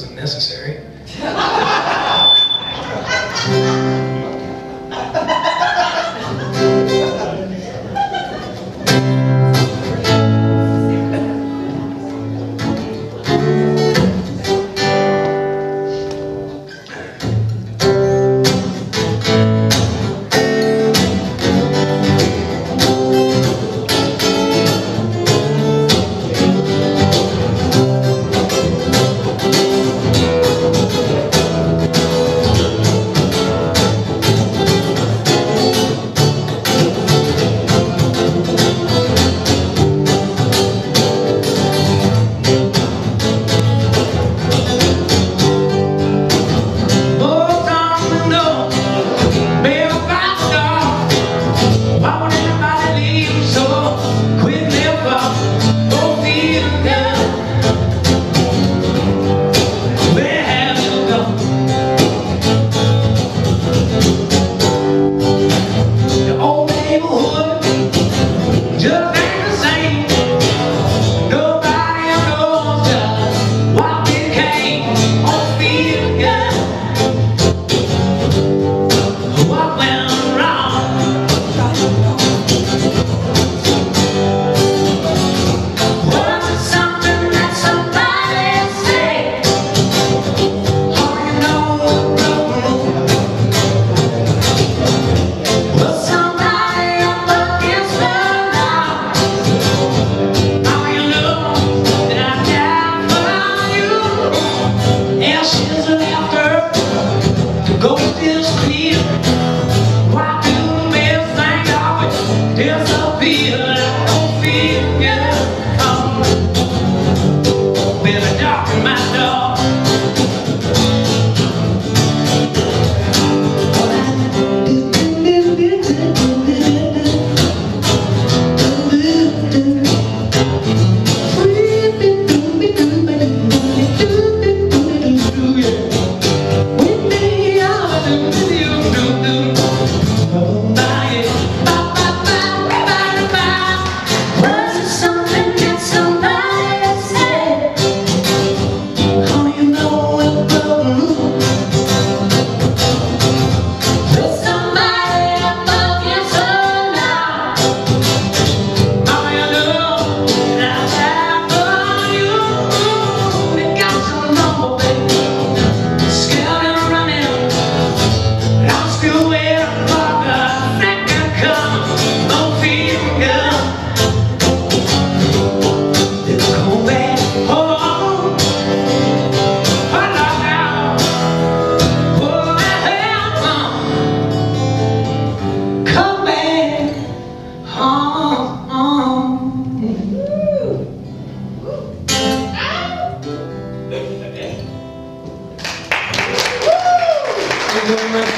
wasn't necessary.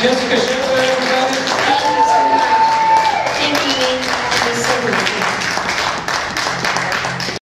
Jessica Shetler.